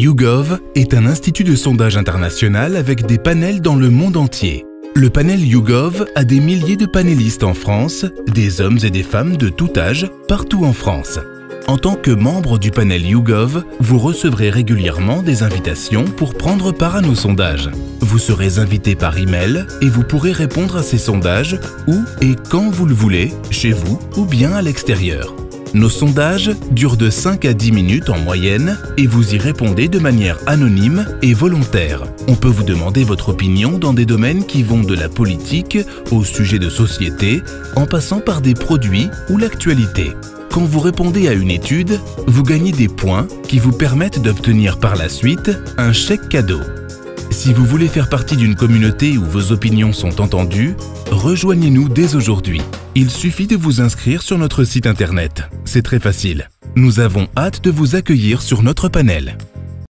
YouGov est un institut de sondage international avec des panels dans le monde entier. Le panel YouGov a des milliers de panélistes en France, des hommes et des femmes de tout âge, partout en France. En tant que membre du panel YouGov, vous recevrez régulièrement des invitations pour prendre part à nos sondages. Vous serez invité par email et vous pourrez répondre à ces sondages où et quand vous le voulez, chez vous ou bien à l'extérieur. Nos sondages durent de 5 à 10 minutes en moyenne et vous y répondez de manière anonyme et volontaire. On peut vous demander votre opinion dans des domaines qui vont de la politique au sujet de société, en passant par des produits ou l'actualité. Quand vous répondez à une étude, vous gagnez des points qui vous permettent d'obtenir par la suite un chèque cadeau. Si vous voulez faire partie d'une communauté où vos opinions sont entendues, rejoignez-nous dès aujourd'hui. Il suffit de vous inscrire sur notre site internet. C'est très facile. Nous avons hâte de vous accueillir sur notre panel.